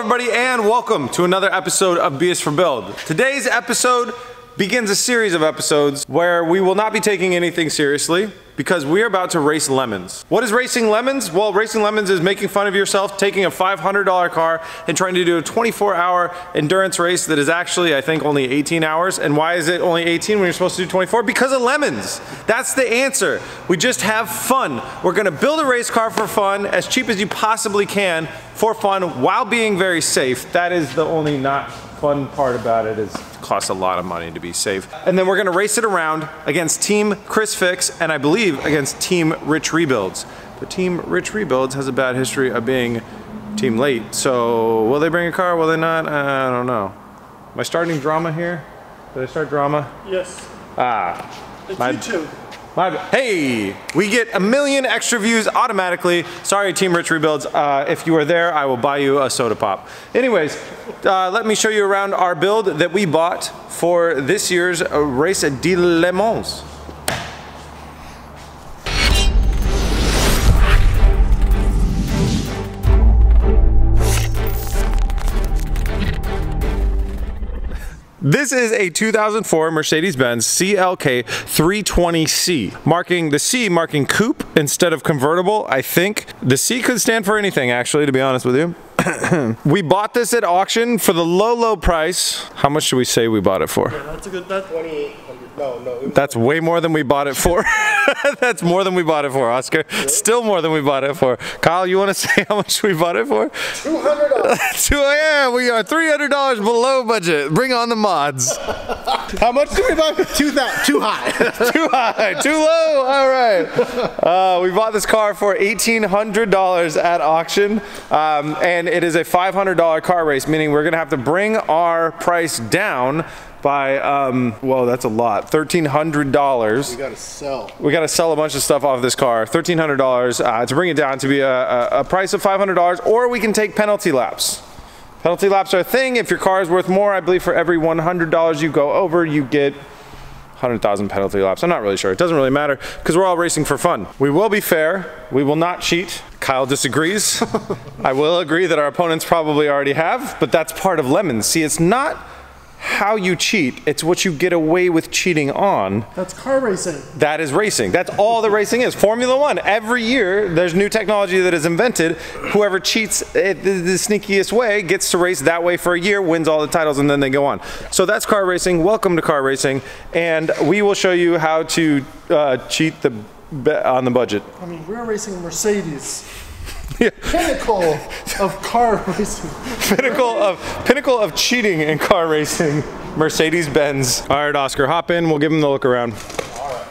everybody, and welcome to another episode of B is for Build. Today's episode begins a series of episodes where we will not be taking anything seriously because we are about to race lemons. What is racing lemons? Well, racing lemons is making fun of yourself, taking a $500 car and trying to do a 24-hour endurance race that is actually, I think, only 18 hours. And why is it only 18 when you're supposed to do 24? Because of lemons. That's the answer. We just have fun. We're gonna build a race car for fun, as cheap as you possibly can, for fun, while being very safe. That is the only not fun part about it, is it costs a lot of money to be safe. And then we're gonna race it around against Team Chris Fix, and I believe against Team Rich Rebuilds. But Team Rich Rebuilds has a bad history of being team late, so will they bring a car, will they not? I don't know. Am I starting drama here? Did I start drama? Yes. Ah. It's YouTube. Hey, we get 1 million extra views automatically. Sorry, Team Rich Rebuilds. If you are there, I will buy you a soda pop. Anyways, let me show you around our build that we bought for this year's Race de Le Mans. This is a 2004 Mercedes-Benz CLK 320C, marking coupe instead of convertible, I think. The C could stand for anything, actually, to be honest with you. We bought this at auction for the low, low price. How much should we say we bought it for? Yeah, that's a good, that's $2,800. No. That's way more than we bought it for. That's more than we bought it for, Oscar. Really? Still more than we bought it for. Kyle, you want to say how much we bought it for? $200. Yeah, we are $300 below budget. Bring on the mods. How much did we buy? Too high. Too high. Too low. All right. We bought this car for $1,800 at auction, and it is a $500 car race, meaning we're gonna have to bring our price down by, whoa, that's a lot, $1,300. We gotta sell a bunch of stuff off this car, $1,300, to bring it down to be a price of $500, or we can take penalty laps. Penalty laps are a thing. If your car is worth more, I believe for every $100 you go over, you get 100,000 penalty laps. I'm not really sure. It doesn't really matter because we're all racing for fun. We will be fair. We will not cheat. Kyle disagrees. I will agree that our opponents probably already have, but that's part of lemons. See, it's not how you cheat, it's what you get away with cheating on. That's car racing. That is racing. That's all the racing is. Formula One. Every year there's new technology that is invented. Whoever cheats it the sneakiest way gets to race that way for a year, wins all the titles, and then they go on. So that's car racing. Welcome to car racing, and we will show you how to cheat on the budget. I mean, we're racing Mercedes. Yeah. Pinnacle of car racing. Pinnacle of cheating in car racing. Mercedes-Benz. All right, Oscar, hop in. We'll give him the look around. All right.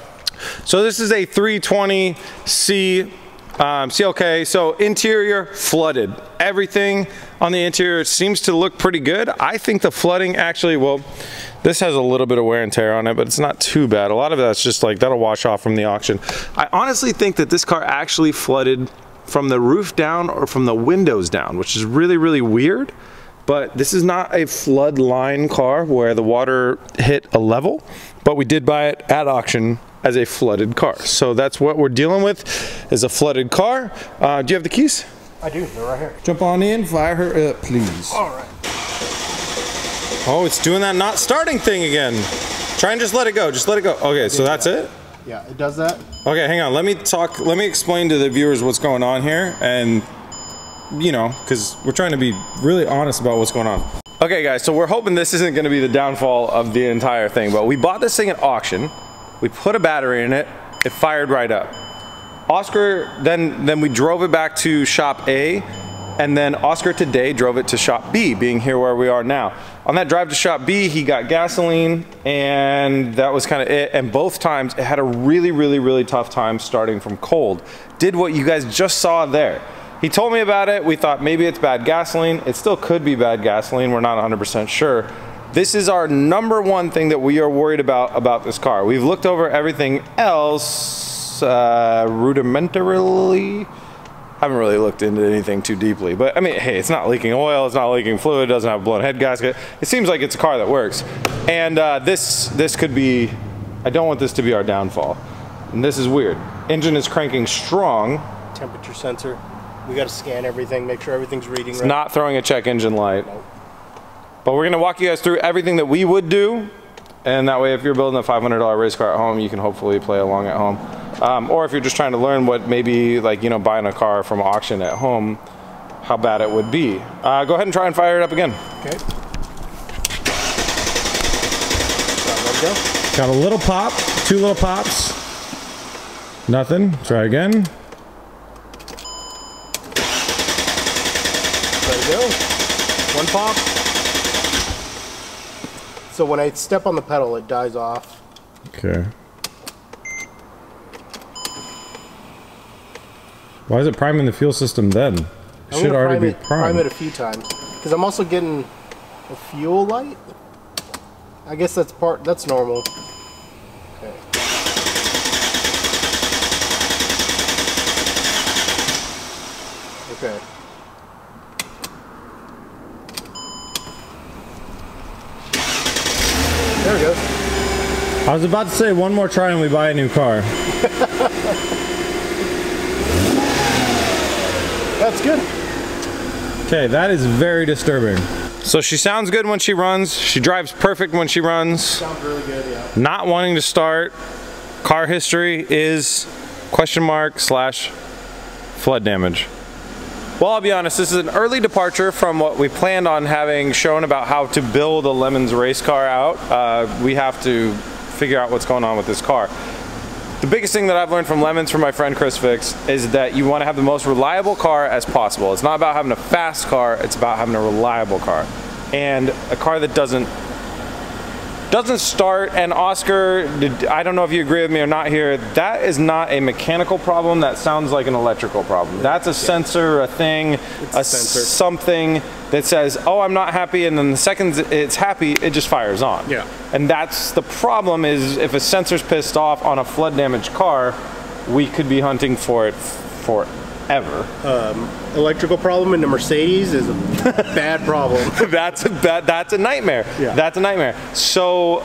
So this is a 320C CLK. So interior flooded. Everything on the interior seems to look pretty good. I think the flooding actually, well, this has a little bit of wear and tear on it, but it's not too bad. A lot of that's just like, that'll wash off from the auction. I honestly think that this car actually flooded from the roof down or from the windows down, which is really, really weird. But this is not a flood line car where the water hit a level, but we did buy it at auction as a flooded car. So that's what we're dealing with, is a flooded car. Do you have the keys? I do, they're right here. Jump on in, fire her up, please. All right. Oh, it's doing that not starting thing again. Try and just let it go, just let it go. Okay, so that's it? Yeah, it does that. Okay, hang on, let me explain to the viewers what's going on here, and, you know, because we're trying to be really honest about what's going on. Okay guys, so we're hoping this isn't gonna be the downfall of the entire thing, but we bought this thing at auction, we put a battery in it, it fired right up. Oscar, then we drove it back to shop A, and then Oscar today drove it to shop B, being here where we are now. On that drive to shop B, he got gasoline, and that was kind of it. And both times, it had a really, really, really tough time starting from cold. Did what you guys just saw there. He told me about it. We thought maybe it's bad gasoline. It still could be bad gasoline. We're not 100% sure. This is our #1 thing that we are worried about this car. We've looked over everything else rudimentarily. I haven't really looked into anything too deeply, but I mean, hey, it's not leaking oil, it's not leaking fluid, doesn't have a blown head gasket. It seems like it's a car that works. And this could be, I don't want this to be our downfall. And this is weird. Engine is cranking strong. Temperature sensor. We got to scan everything, make sure everything's reading right. It's not throwing a check engine light. Nope. But we're going to walk you guys through everything that we would do. And that way, if you're building a $500 race car at home, you can hopefully play along at home. Or if you're just trying to learn what maybe, like, you know, buying a car from an auction at home, how bad it would be. Go ahead and try and fire it up again. Okay. Got a little pop, two little pops. Nothing. Try again. There you go. One pop. So when I step on the pedal, it dies off. Okay. Why is it priming the fuel system then? It should already be primed. Prime it a few times. Because I'm also getting a fuel light. I guess that's part, that's normal. Okay. Okay. There we go. I was about to say one more try and we buy a new car. That's good. Okay, that is very disturbing. So she sounds good when she runs. She drives perfect when she runs. Sounds really good, yeah. Not wanting to start. Car history is ? flood damage. Well, I'll be honest, this is an early departure from what we planned on having shown about how to build a Lemons race car out. We have to figure out what's going on with this car. The biggest thing that I've learned from Lemons from my friend Chris Fix is that you want to have the most reliable car as possible. It's not about having a fast car, it's about having a reliable car. And a car that doesn't start. And Oscar, I don't know if you agree with me or not here, that is not a mechanical problem, that sounds like an electrical problem. That's a sensor, a thing, a sensor, something that says, oh, I'm not happy, and then the second it's happy, it just fires on. Yeah. And that's the problem, is if a sensor's pissed off on a flood damaged car, we could be hunting for it forever. Electrical problem in the Mercedes is a bad problem. That's a nightmare. Yeah. That's a nightmare. So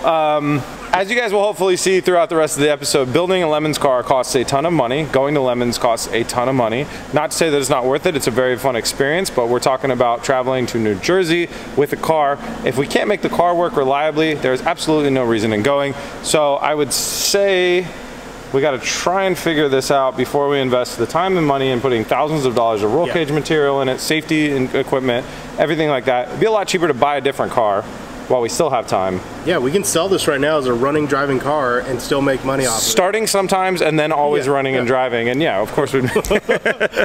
as you guys will hopefully see throughout the rest of the episode, building a Lemons car costs a ton of money. Going to Lemons costs a ton of money. Not to say that it's not worth it. It's a very fun experience, but we're talking about traveling to New Jersey with a car. If we can't make the car work reliably, there's absolutely no reason in going. So I would say we got to try and figure this out before we invest the time and money in putting thousands of dollars of roll cage material in it, safety and equipment, everything like that. It'd be a lot cheaper to buy a different car while we still have time. Yeah, we can sell this right now as a running, driving car and still make money off of it. Starting sometimes and then always running and driving. And yeah, of course we'd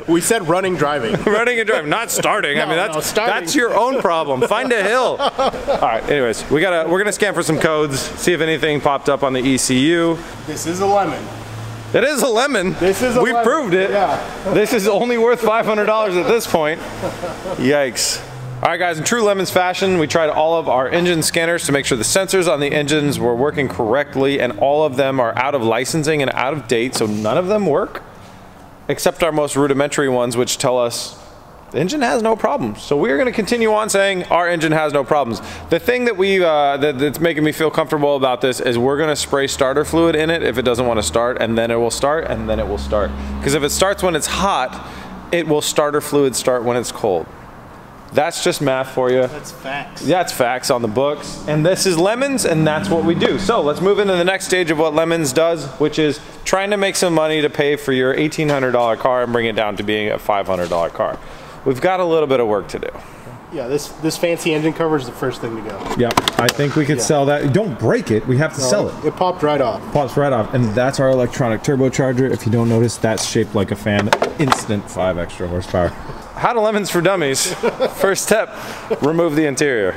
we said running, driving. Running and driving, not starting. No, I mean, that's your own problem. Find a hill. All right, anyways, we're gonna scan for some codes, see if anything popped up on the ECU. This is a lemon. It is a lemon. This is a lemon. We proved it. Yeah. This is only worth $500 at this point. Yikes. All right, guys, in true Lemons fashion, we tried all of our engine scanners to make sure the sensors on the engines were working correctly, and all of them are out of licensing and out of date, so none of them work, except our most rudimentary ones, which tell us the engine has no problems. So we're gonna continue on saying our engine has no problems. The thing that that's making me feel comfortable about this is we're gonna spray starter fluid in it if it doesn't wanna start, and then it will start, and then it will start. Because if it starts when it's hot, it will starter fluid start when it's cold. That's just math for you. That's facts. Yeah, it's facts on the books. And this is Lemons, and that's what we do. So let's move into the next stage of what Lemons does, which is trying to make some money to pay for your $1,800 car and bring it down to being a $500 car. We've got a little bit of work to do. Yeah, this fancy engine cover is the first thing to go. Yeah, I think we could sell that. Don't break it. We have to sell it. It popped right off. Pops right off. And that's our electronic turbocharger. If you don't notice, that's shaped like a fan. Instant 5 extra horsepower. How to Lemons for Dummies. First step, remove the interior.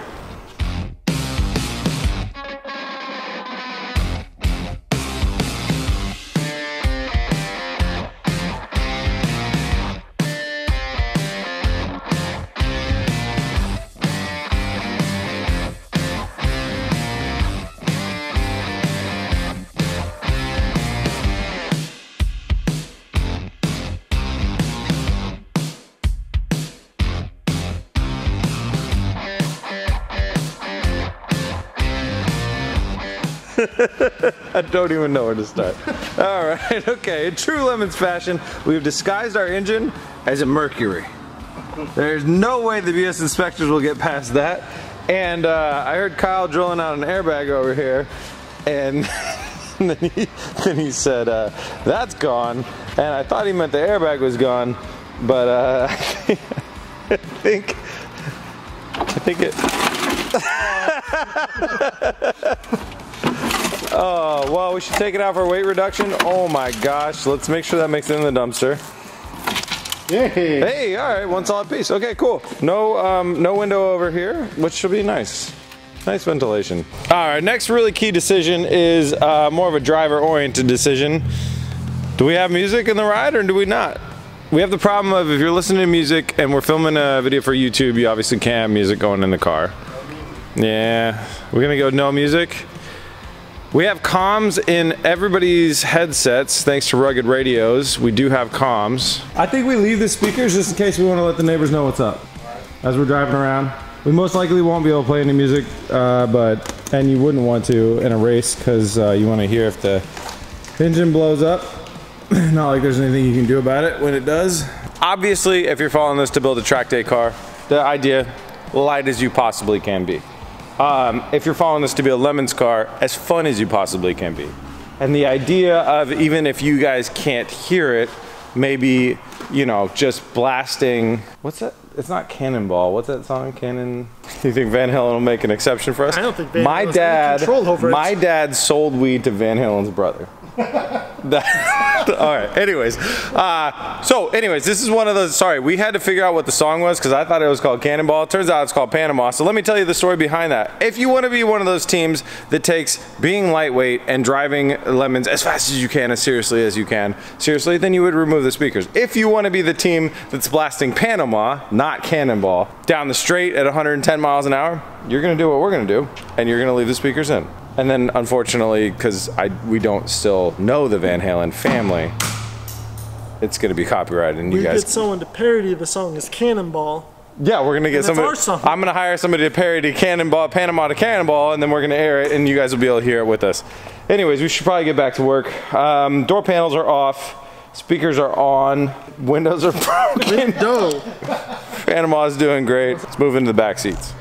I don't even know where to start. All right, okay, in true Lemons fashion, we've disguised our engine as a Mercury. There's no way the BS inspectors will get past that. And I heard Kyle drilling out an airbag over here, and then he said, that's gone. And I thought he meant the airbag was gone, but I think it... Oh, well, we should take it out for weight reduction. Oh my gosh, let's make sure that makes it in the dumpster. Yay. Hey, all right, one solid piece. Okay, cool. No, no window over here, which should be nice. Nice ventilation. All right, next really key decision is more of a driver-oriented decision. Do we have music in the ride or do we not? We have the problem of if you're listening to music and we're filming a video for YouTube, you obviously can't have music going in the car. Yeah, we're gonna go no music. We have comms in everybody's headsets, thanks to Rugged Radios. We do have comms. I think we leave the speakers just in case we want to let the neighbors know what's up. As we're driving around, we most likely won't be able to play any music, and you wouldn't want to in a race because you want to hear if the engine blows up. Not like there's anything you can do about it when it does. Obviously, if you're following this to build a track day car, the idea, light as you possibly can be. If you're following this to be a Lemons car, as fun as you possibly can be. And the idea of, even if you guys can't hear it, maybe, you know, just blasting. What's that? It's not Cannonball. What's that song? Cannon. You think Van Halen will make an exception for us? I don't think Van Halen's got control over it. My dad sold weed to Van Halen's brother. All right, anyways, so anyways, this is one of those, sorry, we had to figure out what the song was because I thought it was called Cannonball. It turns out it's called Panama. So let me tell you the story behind that. If you want to be one of those teams that takes being lightweight and driving Lemons as fast as you can, as seriously as you can, seriously, then you would remove the speakers. If you want to be the team that's blasting Panama, not Cannonball, down the straight at 110 miles an hour, you're going to do what we're going to do, and you're going to leave the speakers in. And then, unfortunately, because we don't still know the Van Halen family, it's going to be copyrighted. And you guys, we get someone to parody the song as Cannonball. Yeah, we're going to get somebody. I'm going to hire somebody to parody Cannonball, Panama to Cannonball, and then we're going to air it, and you guys will be able to hear it with us. Anyways, we should probably get back to work. Door panels are off. Speakers are on. Windows are broken. Window. Panama is doing great. Let's move into the back seats.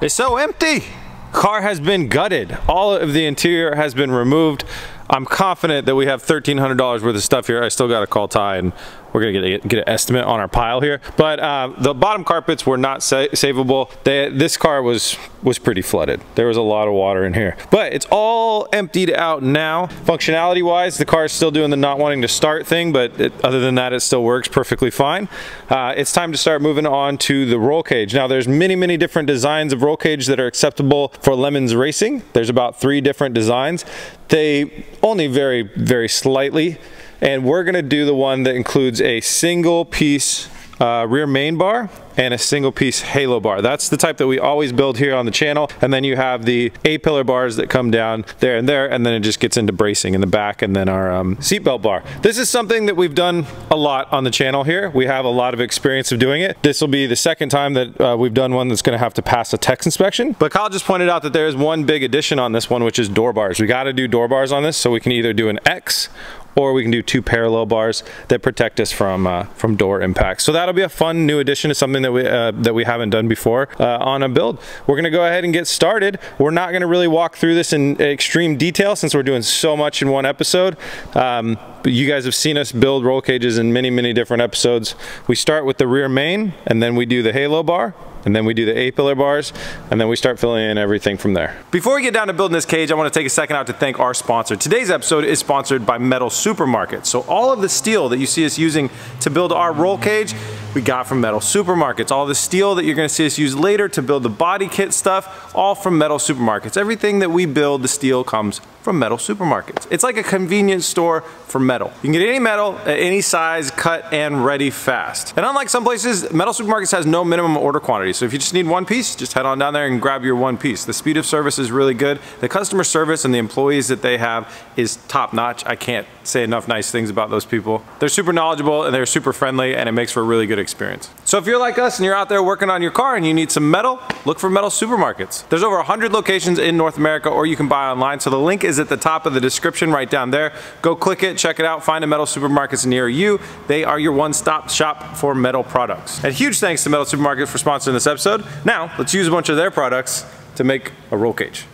It's so empty. Car has been gutted. All of the interior has been removed. I'm confident that we have $1,300 worth of stuff here. I still got to call Ty, and we're gonna get an estimate on our pile here. But the bottom carpets were not savable. This car was pretty flooded. There was a lot of water in here. But it's all emptied out now. Functionality-wise, the car is still doing the not wanting to start thing, but other than that, it still works perfectly fine. It's time to start moving on to the roll cage. Now, there's many, many different designs of roll cage that are acceptable for Lemons Racing. There's about 3 different designs. They only vary very slightly, and we're gonna do the one that includes a single piece rear main bar and a single piece halo bar. That's the type that we always build here on the channel. And then you have the A-pillar bars that come down there, and then it just gets into bracing in the back, and then our seatbelt bar. This is something that we've done a lot on the channel here. We have a lot of experience of doing it. This will be the second time that we've done one that's gonna have to pass a tech inspection. But Kyle just pointed out that there is one big addition on this one, which is door bars. We gotta do door bars on this, so we can either do an X or we can do 2 parallel bars that protect us from door impacts. So that'll be a fun new addition to something that we haven't done before on a build. We're gonna go ahead and get started. We're not gonna really walk through this in extreme detail since we're doing so much in one episode. But you guys have seen us build roll cages in many, many different episodes. We start with the rear main, and then we do the halo bar, and then we do the A-pillar bars, and then we start filling in everything from there. Before we get down to building this cage, I want to take a second out to thank our sponsor. Today's episode is sponsored by Metal Supermarkets. So all of the steel that you see us using to build our roll cage we got from Metal Supermarkets. All the steel that you're gonna see us use later to build the body kit stuff, all from Metal Supermarkets. Everything that we build, the steel comes from Metal Supermarkets. It's like a convenience store for metal. You can get any metal at any size, cut and ready fast. And unlike some places, Metal Supermarkets has no minimum order quantity. So if you just need one piece, just head on down there and grab your one piece. The speed of service is really good. The customer service and the employees that they have is top notch. I can't say enough nice things about those people. They're super knowledgeable and they're super friendly, and it makes for a really good experience. So if you're like us and you're out there working on your car and you need some metal, look for Metal Supermarkets. There's over 100 locations in North America, or you can buy online. So the link is at the top of the description right down there. Go click it, check it out, find a Metal Supermarkets near you. They are your one-stop shop for metal products. And huge thanks to Metal Supermarkets for sponsoring this episode. Now, let's use a bunch of their products to make a roll cage.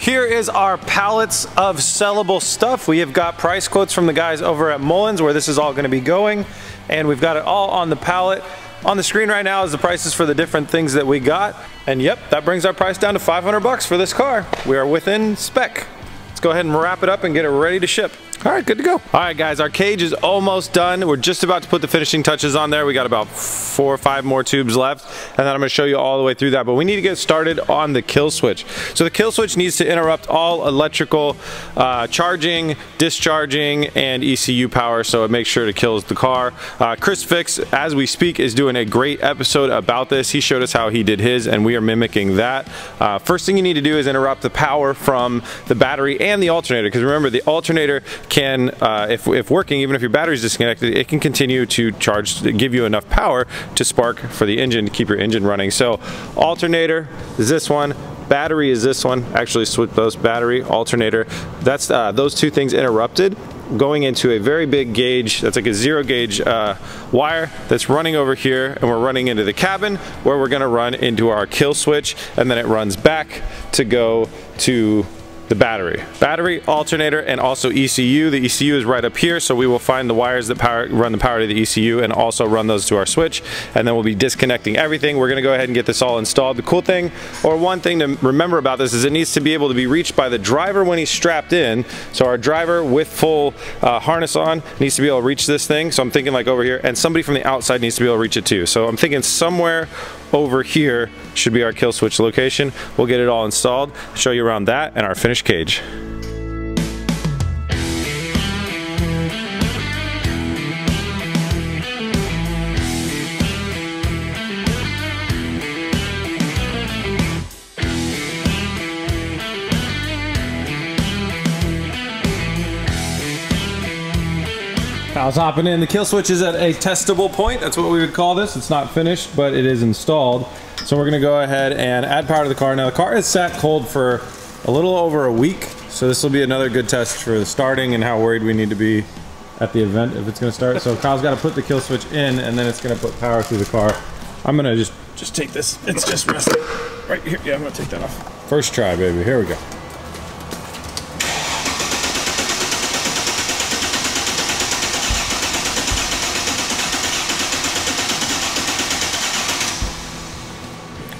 Here is our pallets of sellable stuff. We have got price quotes from the guys over at Mullins where this is all gonna be going, and we've got it all on the pallet. On the screen right now is the prices for the different things that we got. And yep, that brings our price down to $500 for this car. We are within spec. Let's go ahead and wrap it up and get it ready to ship. All right, good to go. All right, guys, our cage is almost done. We're just about to put the finishing touches on there. We got about 4 or 5 more tubes left, and then I'm gonna show you all the way through that, but we need to get started on the kill switch. So the kill switch needs to interrupt all electrical charging, discharging, and ECU power, so it makes sure it kills the car. Chris Fix, as we speak, is doing a great episode about this. He showed us how he did his, and we are mimicking that. First thing you need to do is interrupt the power from the battery and the alternator, because remember, the alternator can, if working, even if your battery's disconnected, it can continue to charge, give you enough power to spark for the engine, to keep your engine running. So alternator is this one, battery is this one. Actually switch those, battery, alternator. That's those two things interrupted, going into a very big gauge, that's like a 0 gauge wire that's running over here, and we're running into the cabin where we're gonna run into our kill switch, and then it runs back to go to the battery. Battery, alternator, and also ECU. The ECU is right up here, so we will find the wires that power, run the power to the ECU, and also run those to our switch, and then we'll be disconnecting everything. We're gonna go ahead and get this all installed. The cool thing, or one thing to remember about this, is it needs to be able to be reached by the driver when he's strapped in. So our driver with full harness on needs to be able to reach this thing, so I'm thinking like over here, and somebody from the outside needs to be able to reach it too. So I'm thinking somewhere over here should be our kill switch location. We'll get it all installed, show you around that and our finished cage. I was hopping in. The kill switch is at a testable point. That's what we would call this. It's not finished, but it is installed. So we're gonna go ahead and add power to the car. Now the car is sat cold for a little over a week. So this will be another good test for the starting and how worried we need to be at the event if it's gonna start. So Kyle's gotta put the kill switch in and then it's gonna put power through the car. I'm gonna just take this. It's just rusted right here. Yeah, I'm gonna take that off. First try, baby, here we go.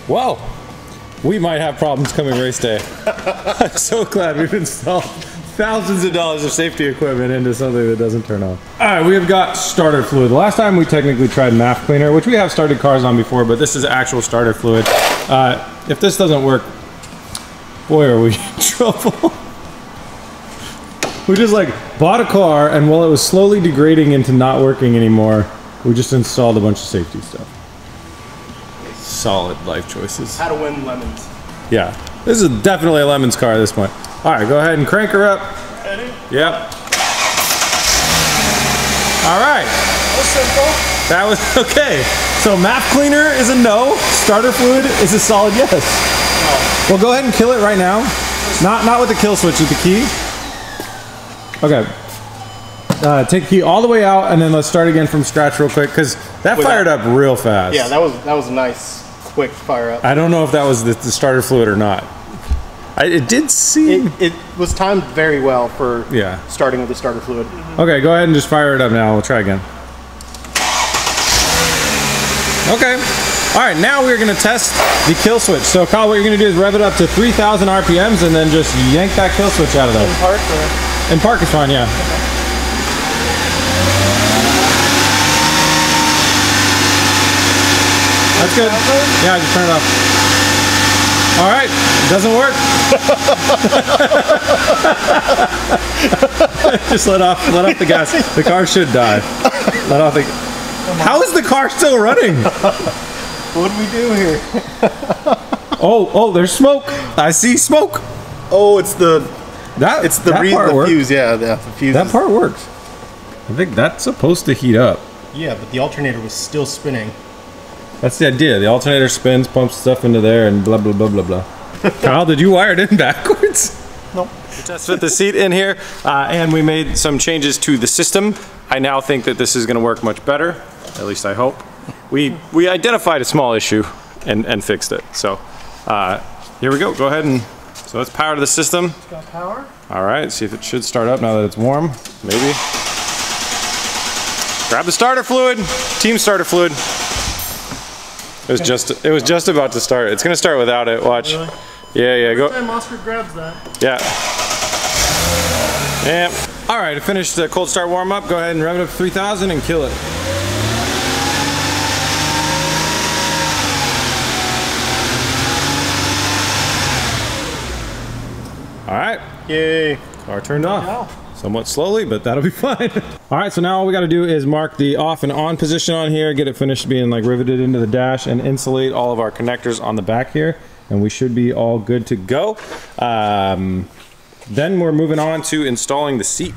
Whoa, we might have problems coming race day. I'm so glad we've installed thousands of dollars of safety equipment into something that doesn't turn on. All right, we have got starter fluid. The last time we technically tried MAF cleaner, which we have started cars on before, but this is actual starter fluid. If this doesn't work, boy, are we in trouble. We just like bought a car, and while it was slowly degrading into not working anymore, we just installed a bunch of safety stuff. Solid life choices. How to win lemons. Yeah, this is definitely a lemons car at this point. All right, go ahead and crank her up. Ready? Yep. All right. That was simple. That was okay. So map cleaner is a no. Starter fluid is a solid yes. Oh. Well, go ahead and kill it right now. Not with the kill switch, with the key. Okay. Take the key all the way out, and then let's start again from scratch real quick, because that fired up real fast. Yeah, that was a nice, quick fire up. I don't know if that was the starter fluid or not. It did seem... It was timed very well for starting with the starter fluid. Mm-hmm. Okay, go ahead and just fire it up now. We'll try again. Okay. All right, now we're going to test the kill switch. So, Kyle, what you're going to do is rev it up to 3,000 RPMs, and then just yank that kill switch out of there. In park, or? In park is fine, yeah. Okay. That's good. Yeah, I just turn it off. All right, it doesn't work. Just let off the gas. The car should die. Let off the. How is the car still running? What do we do here? Oh, there's smoke. I see smoke. Oh, it's the. That it's the fuse. Yeah, the fuse. That part works. I think that's supposed to heat up. Yeah, but the alternator was still spinning. That's the idea. The alternator spins, pumps stuff into there, and blah, blah, blah, blah, blah. Kyle, did you wire it in backwards? Nope. We tested the seat in here, and we made some changes to the system. I now think that this is going to work much better. At least I hope. We identified a small issue and fixed it. So here we go. Go ahead and... So let's power to the system. It's got power. All right. See if it should start up now that it's warm. Maybe. Grab the starter fluid. Team starter fluid. It was just about to start. It's gonna start without it. Watch. Really? Yeah. Go. Every time Oscar grabs that. Yeah. All right. To finish the cold start warm up, go ahead and rev it up to 3,000 and kill it. All right. Yay. Car turned off. Somewhat slowly, but that'll be fine. All right, so now all we gotta do is mark the off and on position on here, get it finished being like riveted into the dash, and insulate all of our connectors on the back here, and we should be all good to go. Then we're moving on to installing the seat.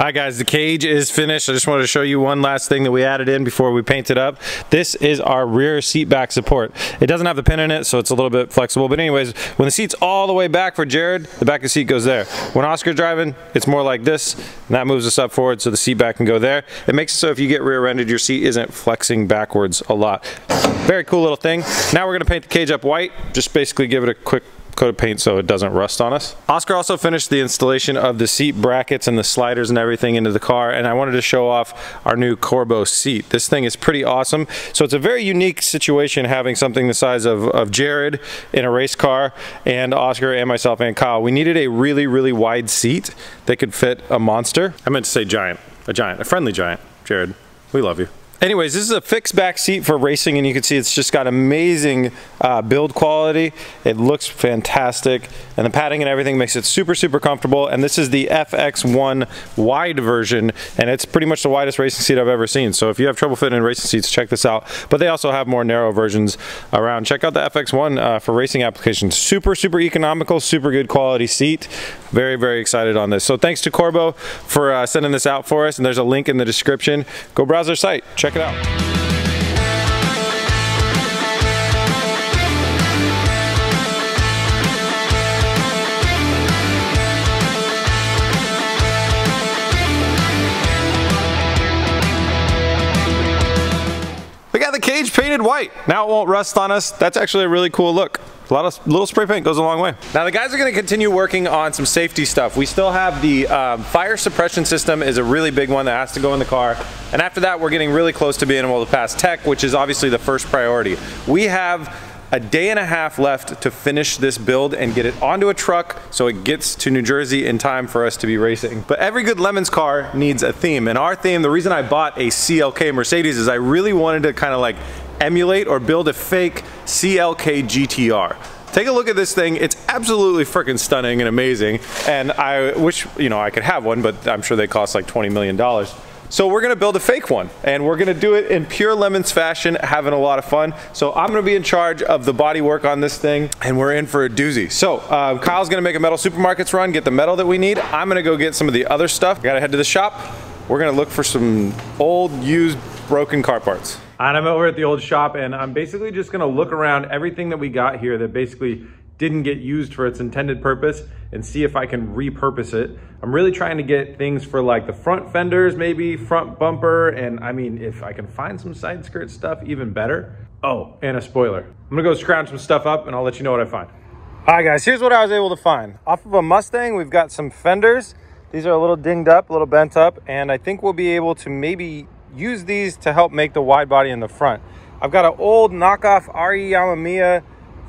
Alright guys, the cage is finished. I just wanted to show you one last thing that we added in before we painted up. This is our rear seat back support. It doesn't have the pin in it, so it's a little bit flexible. But anyways, when the seat's all the way back for Jared, the back of the seat goes there. When Oscar's driving, it's more like this, and that moves us up forward so the seat back can go there. It makes it so if you get rear-ended, your seat isn't flexing backwards a lot. Very cool little thing. Now we're gonna paint the cage up white. Just basically give it a quick coat of paint so it doesn't rust on us. Oscar also finished the installation of the seat brackets and the sliders and everything into the car, and I wanted to show off our new Corbeau seat. This thing is pretty awesome. So it's a very unique situation having something the size of Jared in a race car, and Oscar and myself and Kyle. We needed a really, really wide seat that could fit a monster. I meant to say giant. A friendly giant. Jared, we love you. Anyways, this is a fixed back seat for racing, and you can see it's just got amazing build quality. It looks fantastic, and the padding and everything makes it super, super comfortable. And this is the FX1 wide version, and it's pretty much the widest racing seat I've ever seen. So if you have trouble fitting in racing seats, check this out. But they also have more narrow versions around. Check out the FX1 for racing applications. Super, super economical, super good quality seat. Very, very excited on this. So thanks to Corbeau for sending this out for us, and there's a link in the description. Go browse their site. Check it out. Cage painted white. Now it won't rust on us. That's actually a really cool look. A lot of little spray paint goes a long way. Now the guys are going to continue working on some safety stuff. We still have the fire suppression system is a really big one that has to go in the car. And after that, we're getting really close to being able to pass tech, which is obviously the first priority. We have a day and a half left to finish this build and get it onto a truck so it gets to New Jersey in time for us to be racing. But every good Lemons car needs a theme, and our theme, the reason I bought a CLK Mercedes is I really wanted to kind of like emulate or build a fake CLK GTR. Take a look at this thing. It's absolutely freaking stunning and amazing, and I wish, you know, I could have one, but I'm sure they cost like $20 million. So we're gonna build a fake one, and we're gonna do it in pure Lemons fashion, having a lot of fun. So I'm gonna be in charge of the body work on this thing, and we're in for a doozy. So Kyle's gonna make a Metal Supermarkets run, get the metal that we need. I'm gonna go get some of the other stuff. Gotta head to the shop. We're gonna look for some old, used, broken car parts. And I'm over at the old shop, and I'm basically just gonna look around everything that we got here that basically didn't get used for its intended purpose and see if I can repurpose it. I'm really trying to get things for like the front fenders, maybe front bumper, and I mean, if I can find some side skirt stuff, even better. Oh, and a spoiler. I'm gonna go scrounge some stuff up and I'll let you know what I find. All right guys, here's what I was able to find. Off of a Mustang, we've got some fenders. These are a little dinged up, a little bent up, and I think we'll be able to maybe use these to help make the wide body in the front. I've got an old knockoff RE Yamamiya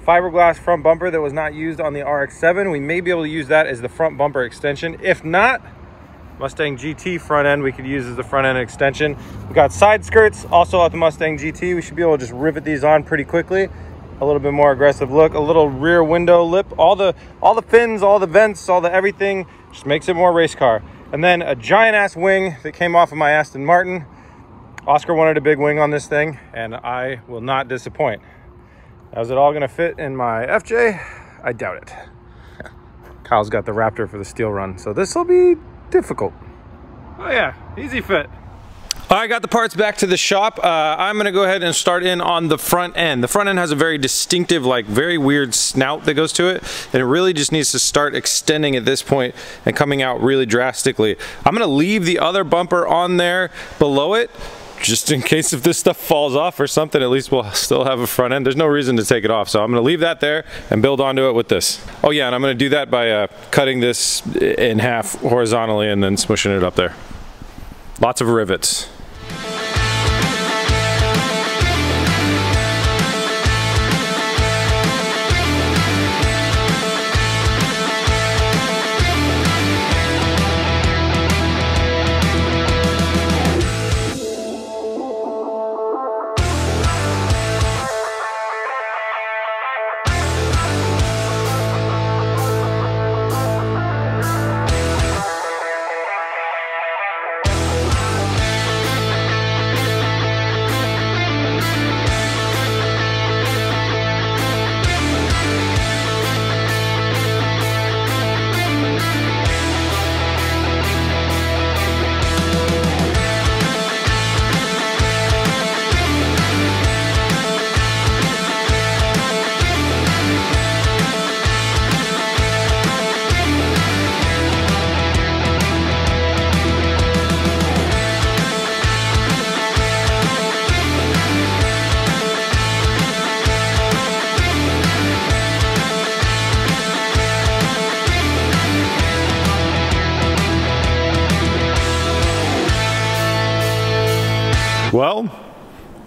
fiberglass front bumper that was not used on the RX-7. We may be able to use that as the front bumper extension. If not, Mustang GT front end we could use as the front end extension. We got side skirts also at the Mustang GT. We should be able to just rivet these on pretty quickly. A little bit more aggressive look, a little rear window lip, all the fins, all the vents, all the everything just makes it more race car. And then a giant ass wing that came off of my Aston Martin. Oscar wanted a big wing on this thing, and I will not disappoint. Now, is it all gonna fit in my FJ? I doubt it. Yeah. Kyle's got the Raptor for the steel run, so this will be difficult. Oh yeah, easy fit. All right, got the parts back to the shop. I'm gonna go ahead and start in on the front end. The front end has a very distinctive, like very weird snout that goes to it, and it really just needs to start extending at this point and coming out really drastically. I'm gonna leave the other bumper on there below it, just in case if this stuff falls off or something, at least we'll still have a front end. There's no reason to take it off, so I'm gonna leave that there and build onto it with this. Oh yeah, and I'm gonna do that by cutting this in half horizontally and then smushing it up there. Lots of rivets. Well,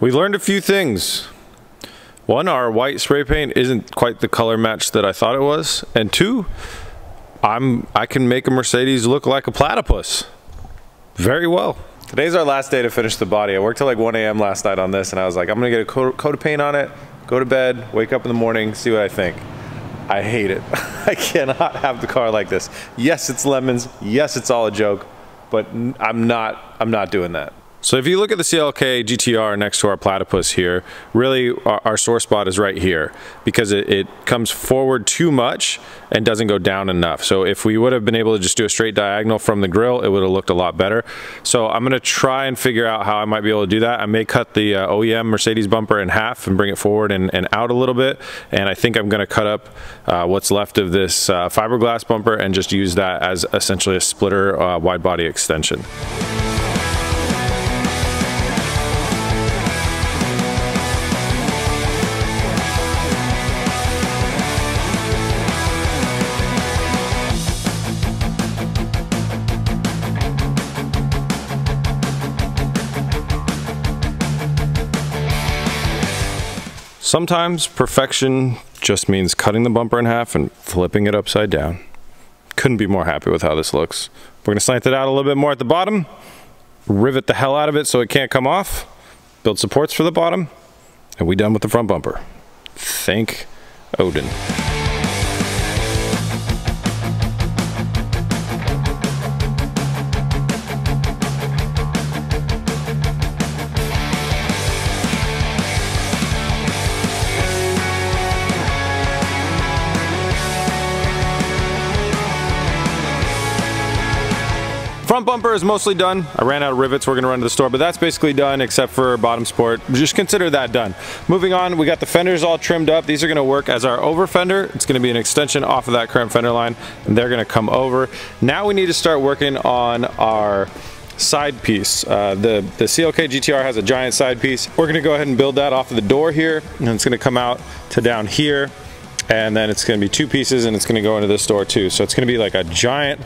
we learned a few things. One, our white spray paint isn't quite the color match that I thought it was. And two, I can make a Mercedes look like a platypus. Very well. Today's our last day to finish the body. I worked till like 1 a.m. last night on this, and I was like, I'm gonna get a coat of paint on it, go to bed, wake up in the morning, see what I think. I hate it. I cannot have the car like this. Yes, it's lemons. Yes, it's all a joke, but I'm not doing that. So if you look at the CLK GTR next to our platypus here, really our sore spot is right here because it comes forward too much and doesn't go down enough. So if we would have been able to just do a straight diagonal from the grill, it would have looked a lot better. So I'm gonna try and figure out how I might be able to do that. I may cut the OEM Mercedes bumper in half and bring it forward and out a little bit. And I think I'm gonna cut up what's left of this fiberglass bumper and just use that as essentially a splitter wide body extension. Sometimes perfection just means cutting the bumper in half and flipping it upside down. Couldn't be more happy with how this looks. We're gonna slant it out a little bit more at the bottom, rivet the hell out of it so it can't come off, build supports for the bottom, and we're done with the front bumper. Thank Odin. Front bumper is mostly done. I ran out of rivets, we're gonna run to the store, but that's basically done except for bottom sport. Just consider that done. Moving on, we got the fenders all trimmed up. These are gonna work as our over fender. It's gonna be an extension off of that current fender line, and they're gonna come over. Now we need to start working on our side piece. The CLK GTR has a giant side piece. We're gonna go ahead and build that off of the door here, and it's gonna come out to down here, and then it's gonna be two pieces, and it's gonna go into this door too. So it's gonna be like a giant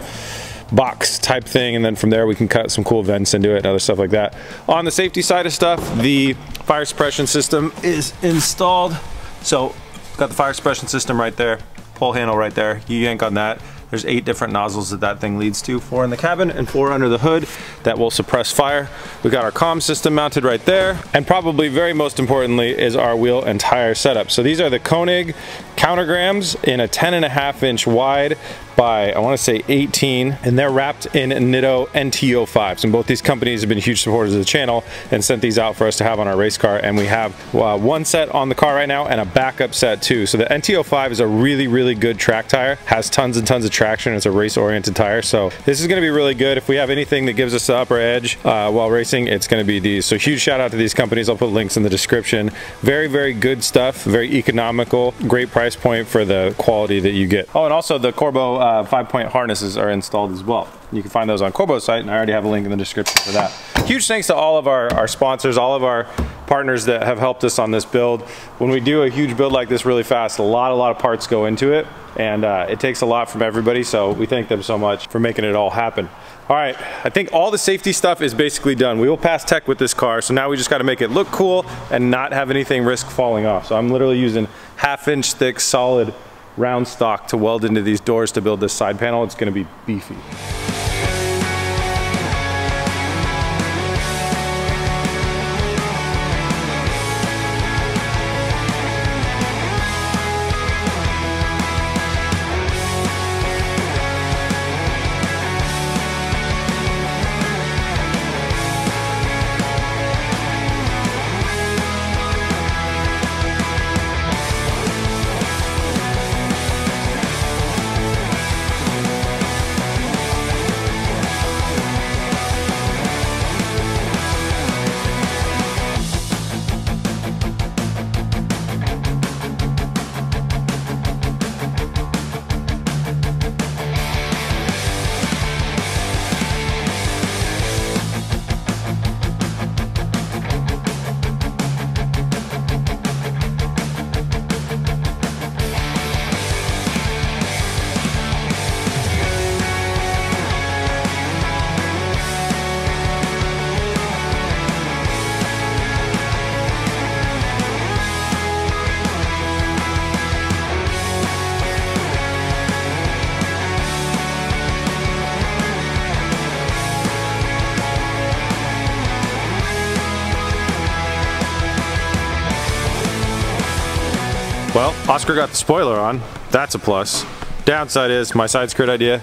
box type thing, and then from there we can cut some cool vents into it and other stuff like that. On the safety side of stuff, the fire suppression system is installed. So got the fire suppression system right there, pull handle right there, you yank on that. There's 8 different nozzles that thing leads to, 4 in the cabin and 4 under the hood that will suppress fire. We got our comm system mounted right there, and probably very most importantly is our wheel and tire setup. So these are the Koenig countergrams in a 10.5" wide by, I wanna say 18, and they're wrapped in Nitto NT05s, and both these companies have been huge supporters of the channel and sent these out for us to have on our race car, and we have one set on the car right now and a backup set too. So the NT05 is a really, really good track tire, has tons and tons of traction. It's a race-oriented tire, so this is going to be really good. If we have anything that gives us the upper edge while racing, it's going to be these. So huge shout out to these companies. I'll put links in the description. Very, very good stuff. Very economical. Great price point for the quality that you get. Oh, and also the Corbeau 5-point harnesses are installed as well. You can find those on Corbeau's site, and I already have a link in the description for that. Huge thanks to all of our sponsors, all of our partners that have helped us on this build. When we do a huge build like this really fast, a lot of parts go into it, and it takes a lot from everybody, so we thank them so much for making it all happen. All right, I think all the safety stuff is basically done. We will pass tech with this car, so now we just gotta make it look cool and not have anything risk falling off. So I'm literally using 1/2" thick, solid, round stock to weld into these doors to build this side panel. It's gonna be beefy. Oscar got the spoiler on. That's a plus. Downside is my side skirt idea.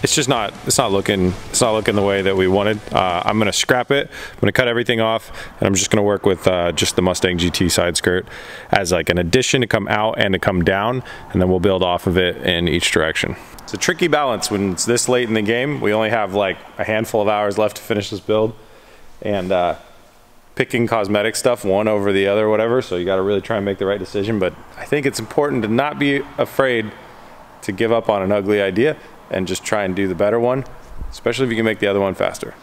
It's just not. It's not looking the way that we wanted. I'm gonna scrap it. I'm gonna cut everything off, and I'm just gonna work with just the Mustang GT side skirt as like an addition to come out and to come down, and then we'll build off of it in each direction. It's a tricky balance when it's this late in the game. We only have like a handful of hours left to finish this build, and picking cosmetic stuff one over the other, whatever. So you got to really try and make the right decision. But I think it's important to not be afraid to give up on an ugly idea and just try and do the better one, especially if you can make the other one faster.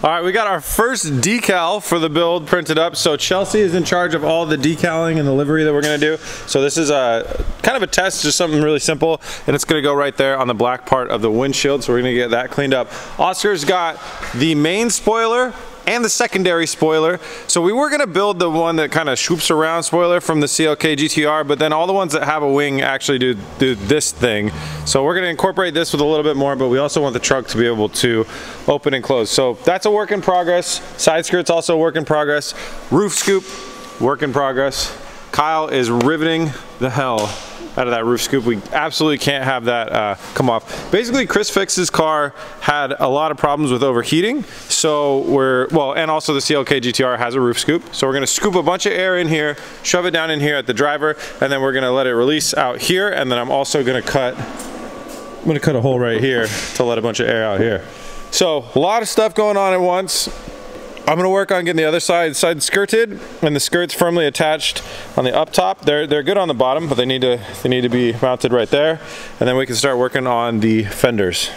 All right, we got our first decal for the build printed up. So Chelsea is in charge of all the decaling and the livery that we're gonna do. So this is a kind of a test, just something really simple, and it's gonna go right there on the black part of the windshield. So we're gonna get that cleaned up. Oscar's got the main spoiler and the secondary spoiler. So we were gonna build the one that kind of swoops around spoiler from the CLK GTR, but then all the ones that have a wing actually do this thing. So we're gonna incorporate this with a little bit more, but we also want the trunk to be able to open and close. So that's a work in progress. Side skirt's also a work in progress. Roof scoop, work in progress. Kyle is riveting the hell out of that roof scoop. We absolutely can't have that come off. Basically, Chris Fix's car had a lot of problems with overheating. So we're, well, and also the CLK GTR has a roof scoop. So we're gonna scoop a bunch of air in here, shove it down in here at the driver, and then we're gonna let it release out here. And then I'm also gonna cut a hole right here to let a bunch of air out here. So a lot of stuff going on at once. I'm gonna work on getting the other side skirted, and the skirt's firmly attached on the up top. They're good on the bottom, but they need to be mounted right there, and then we can start working on the fenders.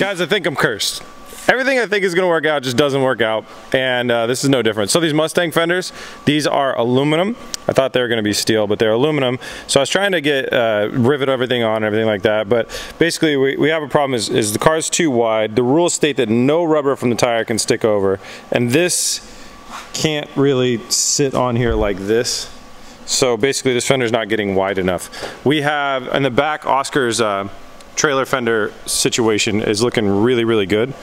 Guys, I think I'm cursed. Everything I think is gonna work out just doesn't work out, and this is no different. So these Mustang fenders, these are aluminum. I thought they were gonna be steel, but they're aluminum. So I was trying to get rivet everything on and everything like that, but basically we have a problem is the car's too wide. The rules state that no rubber from the tire can stick over, and this can't really sit on here like this. So basically this fender's not getting wide enough. We have, in the back, Oscar's trailer fender situation is looking really, really good.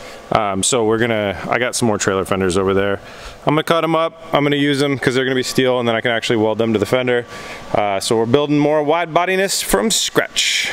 So we're gonna, I got some more trailer fenders over there. I'm gonna cut them up, I'm gonna use them because they're gonna be steel, and then I can actually weld them to the fender. So we're building more wide bodiness from scratch.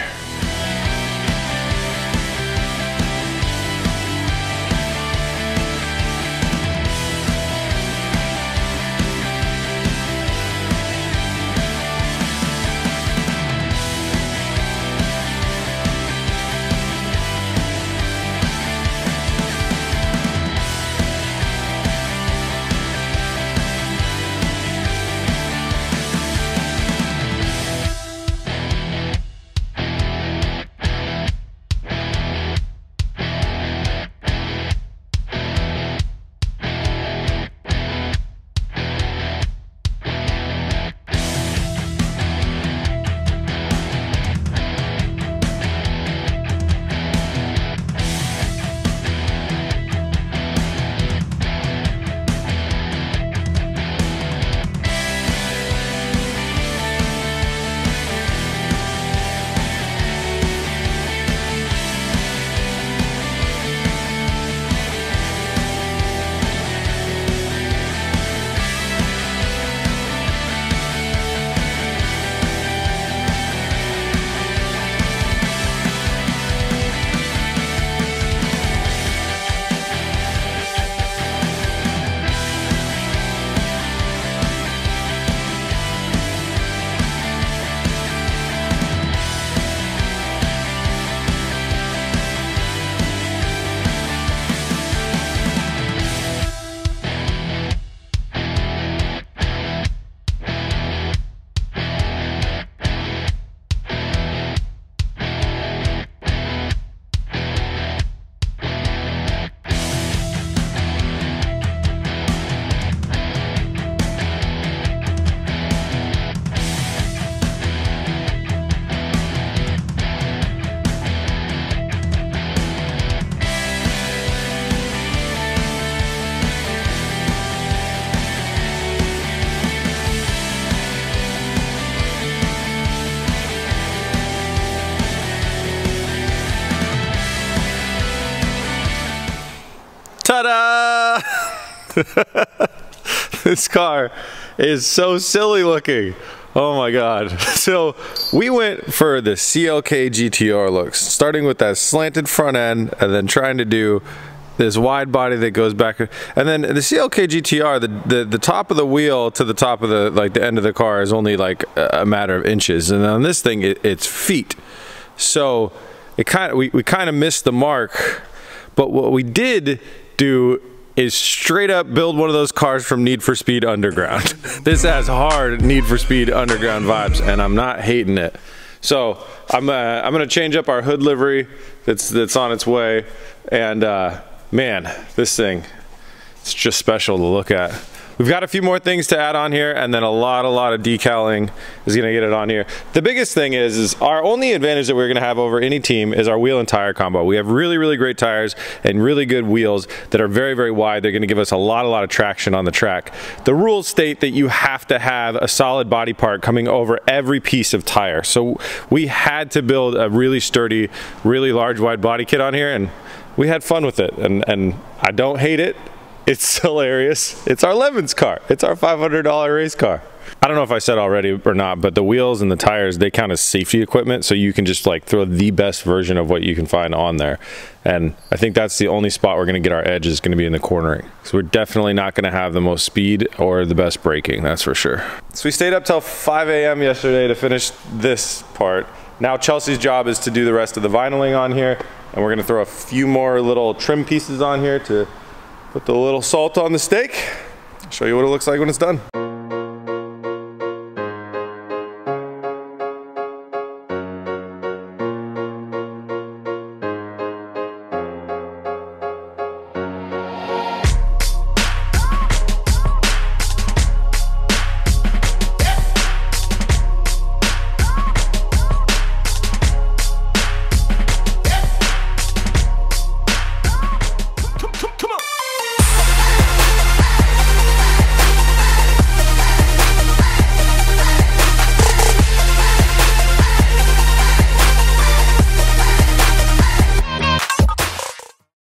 Ta-da! This car is so silly looking. Oh my God. So we went for the CLK GTR looks, starting with that slanted front end and then trying to do this wide body that goes back. And then the CLK GTR, the top of the wheel to the top of the, like the end of the car is only like a matter of inches. And on this thing, it's feet. So it kind of, we kind of missed the mark, but what we did do is straight up build one of those cars from Need for Speed Underground. This has hard Need for Speed Underground vibes, and I'm not hating it. So I'm gonna change up our hood livery that's on its way, and man, this thing, it's just special to look at. We've got a few more things to add on here, and then a lot of decaling is gonna get it on here. The biggest thing is our only advantage that we're gonna have over any team is our wheel and tire combo. We have really, really great tires and really good wheels that are very, very wide. They're gonna give us a lot of traction on the track. The rules state that you have to have a solid body part coming over every piece of tire. So we had to build a really sturdy, really large wide body kit on here, and we had fun with it, and I don't hate it. It's hilarious. It's our Lemons car. It's our $500 race car. I don't know if I said already or not, but the wheels and the tires, they count as safety equipment, so you can just like throw the best version of what you can find on there. And I think that's the only spot we're gonna get our edge is gonna be in the cornering. So we're definitely not gonna have the most speed or the best braking, that's for sure. So we stayed up till 5 a.m. yesterday to finish this part. Now Chelsea's job is to do the rest of the vinyling on here, and we're gonna throw a few more little trim pieces on here to put the little salt on the steak. I'll show you what it looks like when it's done.